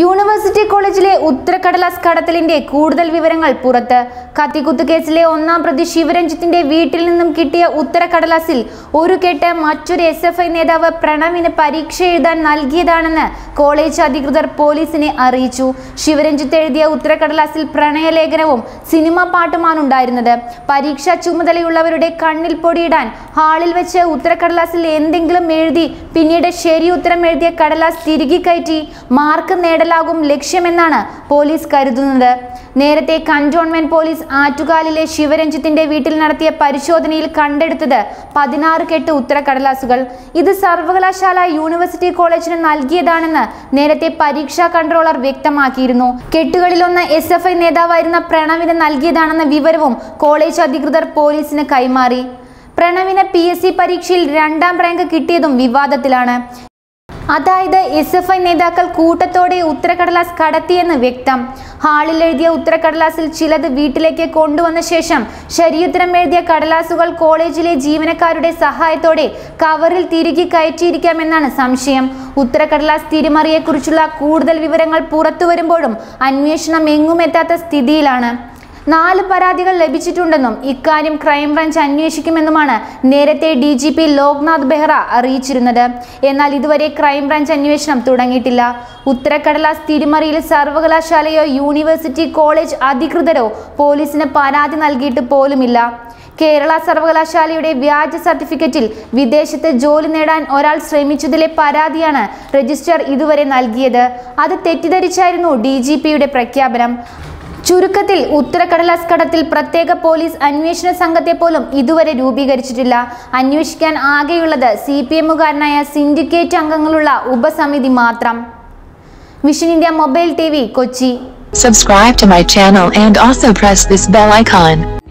University College le Uttarkadalas Kadatalinde, Kudal Viverangal Purata, Katikutu Kesle, Onna Pradi Siva Renjithinte, Vitil Kitia, Uttarkadalasil, Uruketa, Machur SFI Nedava, Pranam in a Parikshe than Nalgidanana, College Adikudar Police in Arichu, Siva Renjith, Uttarkadalasil, Pranay Legravum, Cinema Patamanum Dirinada, Pariksha Chumadalula, Kandil Podidan, Halil Veche, Uttarkadalasil, Endingla Merdi, Pineda Sheri Uttaramerdia Kadalas, Tirigi Kaiti, Mark Neda. Lexium and Nana, Police Karidunda, Nerate Cantonment Police, Artukalile, Siva Renjithinte, Vitil Narthia, Parishodhanil, Kanded to the Padinar Ket Uttarkadalasugal, Idu Sarvalashala, University College and Algidanana, Nerate Pariksha Controller Vektamakirno, Ketugalona, SFI Nedavirna Prana with an Algidanana Vivervum, College Adikudar Police in a Kaimari, Prana in a PSC Parikshil, Random Rank Kitidum, Viva the Tilana. Ada the SFI Nedakal Kutatode Uttarkadalas Kadati and the Victim Halil the Uttarkadalasil Chilla the Vitleke Kondu and the Shesham Shariutramed the Kadalasugal College Jivanakarude Sahai Tode Kavaril Tiriki Kai Chirikamana Samshiam Uttarkadalas Tirimaria Kurchula Kurdal Viverangal Puratuverimodum Anvishna Mengumetata Stidilana Nal Paradigal Lebichitundanum, Ikarim Crime Branch and Nushikimandamana, Nerete DGP Loknath Behra, Arichirunada, Enalidware Crime Branch and Nusham Tudangitilla, Uttarkadalas Tirimaril Sarvagala Shalaya University College Adikrudero, Police in a Paratin Algit Polumilla. Kerala Sarvagashaliyude Vyaj Certificateil, Videshathe Joli Nedan Oral Shramichathile Paradiyana, Register Iduvare Nalgiyathu, Adu Tethidarichayirunnu DGPyude Prakyapanam. Churukatil, Uttarkadalas Kadatil, Prateka Police, Anvishna Sangate Polum, Iduvare Rubi Garichitilla, Anvishkan Agayulada, CPM Garnaya, Syndicate Changangalula, Uba Samidhi Matram. Vision India Mobile TV, Kochi. Subscribe to my channel and also press this bell icon.